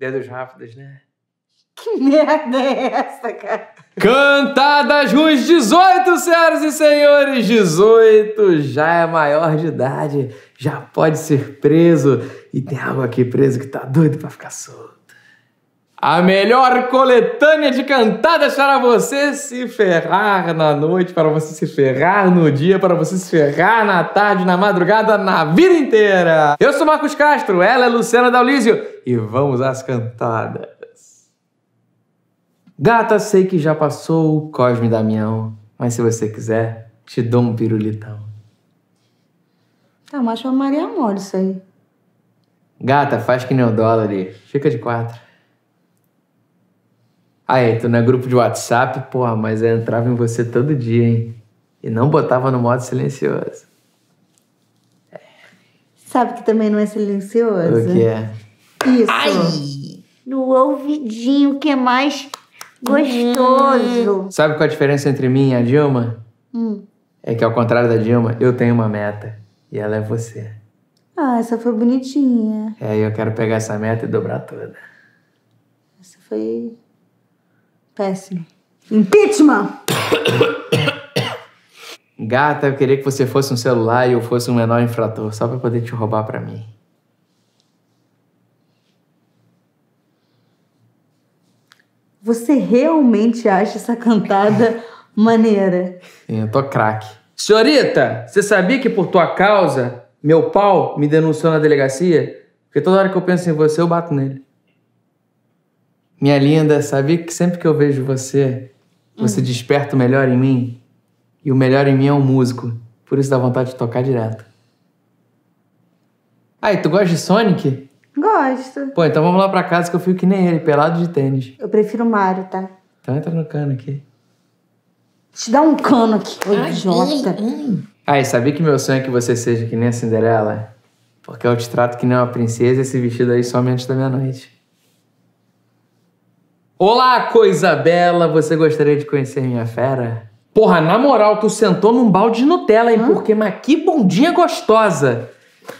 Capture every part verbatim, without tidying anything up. Dedos rápidos, né? Que merda é essa, cara? Cantadas ruins, dezoito, senhoras e senhores, dezoito, já é maior de idade, já pode ser preso, e tem algo aqui preso que tá doido pra ficar solto. A melhor coletânea de cantadas para você se ferrar na noite, para você se ferrar no dia, para você se ferrar na tarde, na madrugada, na vida inteira. Eu sou Marcos Castro, ela é Luciana D'Aulizio e vamos às cantadas. Gata, sei que já passou o Cosme Damião, mas se você quiser, te dou um pirulitão. Tá, mas foi Maria Amor isso aí. Gata, faz que nem o dólar ali, fica de quatro. Aí, tu não é grupo de WhatsApp, porra, mas eu entrava em você todo dia, hein? E não botava no modo silencioso. É. Sabe que também não é silencioso? O que é? Isso. Ai. No ouvidinho, que é mais gostoso. Hum. Sabe qual a diferença entre mim e a Dilma? Hum. É que, ao contrário da Dilma, eu tenho uma meta. E ela é você. Ah, essa foi bonitinha. É, e eu quero pegar essa meta e dobrar toda. Essa foi... péssimo. Impeachment! Gata, eu queria que você fosse um celular e eu fosse um menor infrator, só pra poder te roubar pra mim. Você realmente acha essa cantada maneira? Sim, eu tô craque. Senhorita, você sabia que por tua causa, meu pau me denunciou na delegacia? Porque toda hora que eu penso em você, eu bato nele. Minha linda, sabia que sempre que eu vejo você, você hum. desperta o melhor em mim? E o melhor em mim é um músico. Por isso dá vontade de tocar direto. Ah, e tu gosta de Sonic? Gosto. Pô, então vamos lá pra casa que eu fico que nem ele, pelado de tênis. Eu prefiro o Mario, tá? Então entra no cano aqui. Te dá um cano aqui, ô idiota. Ah, e sabia que meu sonho é que você seja que nem a Cinderela? Porque eu te trato que nem uma princesa e esse vestido aí some antes da meia-noite. Olá, coisa bela! Você gostaria de conhecer minha fera? Porra, na moral, tu sentou num balde de Nutella, hein? Hã? Porque, mas que bundinha gostosa!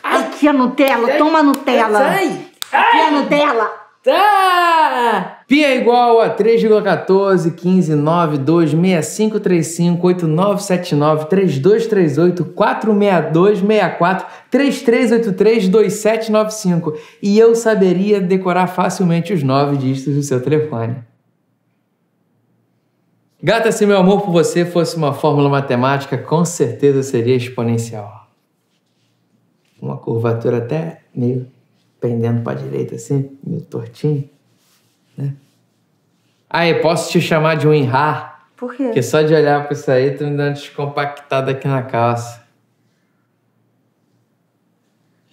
Ai, que a Nutella! Ai, toma a Nutella! Ai, ai. Que a Nutella! Tá! Pi é igual a três vírgula quatro, cinco, nove, dois, seis, cinco, três, cinco, oito, nove, sete, nove, três, dois, três, oito, quatro, seis, dois, três, dois, sete, nove, cinco. E eu saberia decorar facilmente os nove dígitos do seu telefone. Gata, se meu amor por você fosse uma fórmula matemática, com certeza seria exponencial. Uma curvatura até meio pendendo pra direita, assim, meio tortinho. Né? Ah, eu posso te chamar de um enrar? Por quê? Porque só de olhar pra isso aí, tu me dá uma descompactada aqui na calça.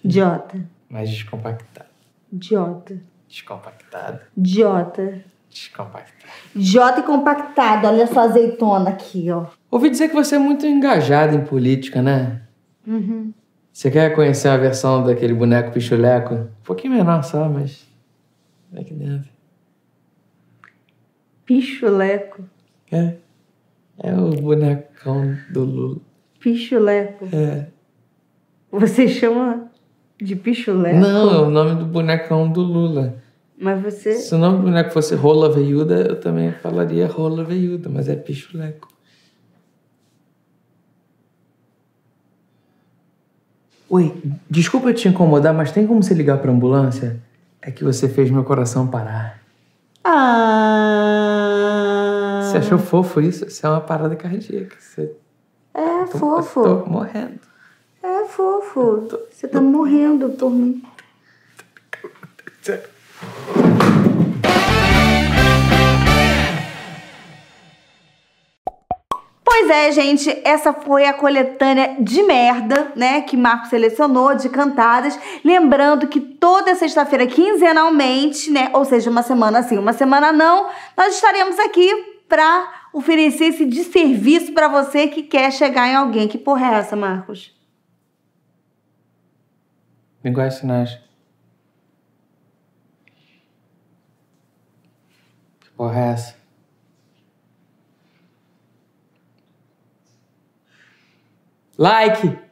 Idiota. Mais descompactada. Idiota. Descompactada. Idiota. Descompactada. Idiota e compactada. Olha essa azeitona aqui, ó. Ouvi dizer que você é muito engajada em política, né? Uhum. Você quer conhecer a versão daquele boneco Pichuleco? Um pouquinho menor só, mas... é que deve. Pichuleco. É. É o bonecão do Lula. Pichuleco. É. Você chama de Pichuleco? Não, é o nome do bonecão do Lula. Mas você... se o nome do boneco fosse Rola Veiuda, eu também falaria Rola Veiuda, mas é Pichuleco. Oi, desculpa eu te incomodar, mas tem como você ligar pra ambulância? É que você fez meu coração parar. Ah... você achou fofo isso? Isso é uma parada cardíaca. Você... é tô, fofo. Eu tô morrendo. É fofo. Tô... você tá morrendo por mim. Pois Pois é, gente, essa foi a coletânea de merda, né, que Marcos selecionou, de cantadas. Lembrando que toda sexta-feira, quinzenalmente, né, ou seja, uma semana sim, uma semana não, nós estaremos aqui pra oferecer esse desserviço pra você que quer chegar em alguém. Que porra é essa, Marcos? Iguais sinais. Que porra é essa? Like!